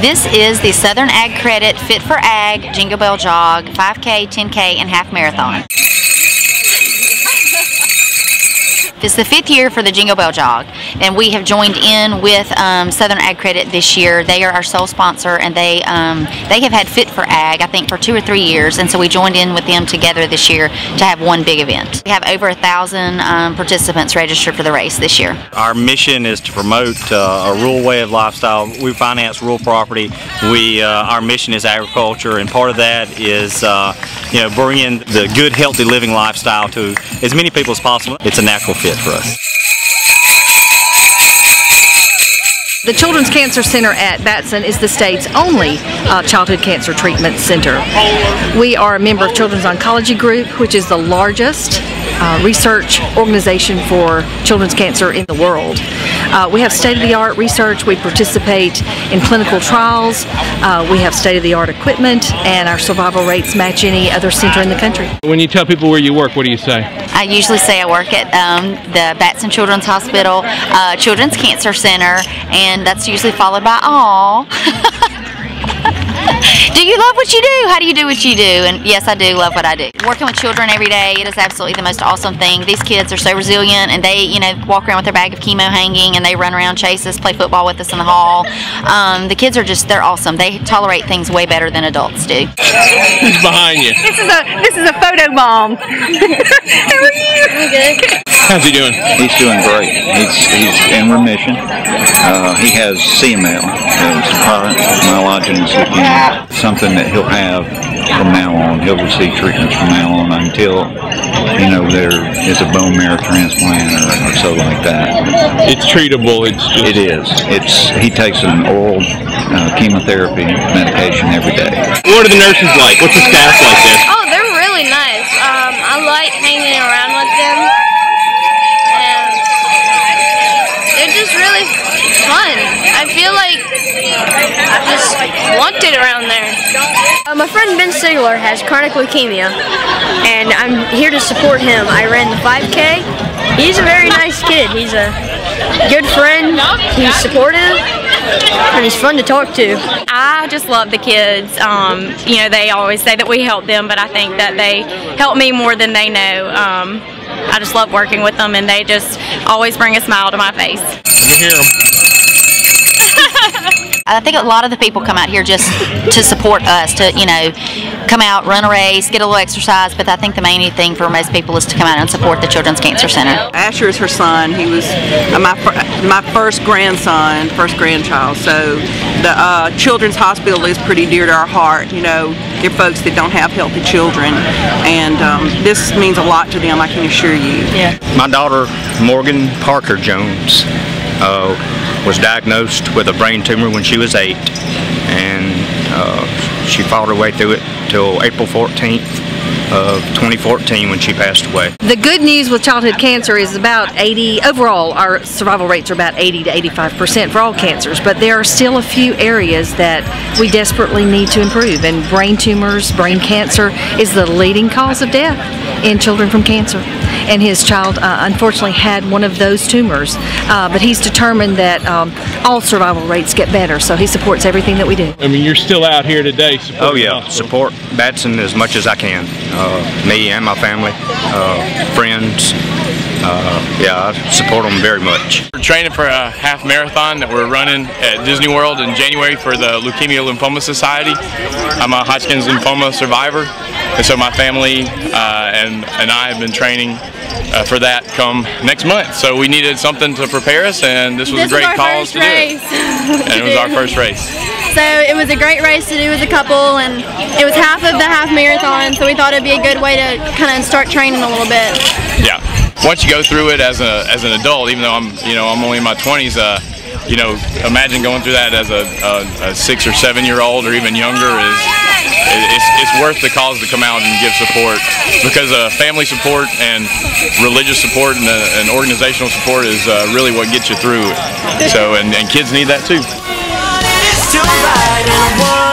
This is the Southern Ag Credit Fit for Ag Jingle Bell Jog 5K, 10K, and Half Marathon. This is the fifth year for the Jingle Bell Jog, and we have joined in with Southern Ag Credit this year. They are our sole sponsor, and they have had Fit for Ag, I think, for 2 or 3 years, and so we joined in with them together this year to have one big event. We have over 1,000 participants registered for the race this year. Our mission is to promote a rural way of lifestyle. We finance rural property. Our mission is agriculture, and part of that is bringing the good, healthy living lifestyle to as many people as possible. It's a natural fit for us. The Children's Cancer Center at Batson is the state's only childhood cancer treatment center. We are a member of Children's Oncology Group, which is the largest research organization for children's cancer in the world. We have state-of-the-art research. We participate in clinical trials. We have state-of-the-art equipment, and our survival rates match any other center in the country. When you tell people where you work, what do you say? I usually say I work at the Batson Children's Hospital, Children's Cancer Center, and that's usually followed by "Aw." Do you love what you do? How do you do what you do? And yes, I do love what I do. Working with children every day, it is absolutely the most awesome thing. These kids are so resilient, and they, walk around with their bag of chemo hanging, and they run around, chase us, play football with us in the hall. The kids are they're awesome. They tolerate things way better than adults do. Who's behind you? This is a photo bomb. How are you? I'm good. How's he doing? He's doing great. He's in remission. He has CML, it's chronic myelogenous leukemia. Something that he'll have from now on. He'll receive treatments from now on until there is a bone marrow transplant or so like that. It's treatable. It is. He takes an oral chemotherapy medication every day. What are the nurses like? What's the staff like there? Oh, they're really nice. I like hanging around with them. Really fun. I feel like I just wanted around there. My friend Ben Sigler has chronic leukemia, and I'm here to support him. I ran the 5K. He's a very nice kid. He's a good friend. He's supportive, and he's fun to talk to. I just love the kids. They always say that we help them, but I think that they help me more than they know. I just love working with them, and they just always bring a smile to my face. Hear them. I think a lot of the people come out here just to support us, to come out, run a race, get a little exercise, but I think the main thing for most people is to come out and support the Children's Cancer Center. Asher is her son. He was my first grandson, first grandchild, so the Children's Hospital is pretty dear to our heart. They're folks that don't have healthy children, and this means a lot to them, I can assure you. Yeah. My daughter, Morgan Parker Jones, was diagnosed with a brain tumor when she was 8, and she fought her way through it till April 14th of 2014 when she passed away. The good news with childhood cancer is about 80, overall our survival rates are about 80% to 85% for all cancers, but there are still a few areas that we desperately need to improve, and brain tumors, brain cancer is the leading cause of death in children from cancer. And his child unfortunately had one of those tumors, but he's determined that all survival rates get better, so he supports everything that we do. I mean, you're still out here today supporting. Oh yeah, support Batson as much as I can. Me and my family, friends, yeah, I support them very much. We're training for a half marathon that we're running at Disney World in January for the Leukemia Lymphoma Society. I'm a Hodgkin's lymphoma survivor, and so my family and I have been training for that come next month. So we needed something to prepare us, and this was a great cause to do it. And it was our first race. So it was a great race to do as a couple, and it was half of the half marathon, so we thought it'd be a good way to kind of start training a little bit. Yeah, once you go through it as an adult, even though I'm only in my 20s, imagine going through that as a 6 or 7 year old or even younger is worth the cause to come out and give support, because family support and religious support and organizational support is really what gets you through. So and kids need that too. To ride in a world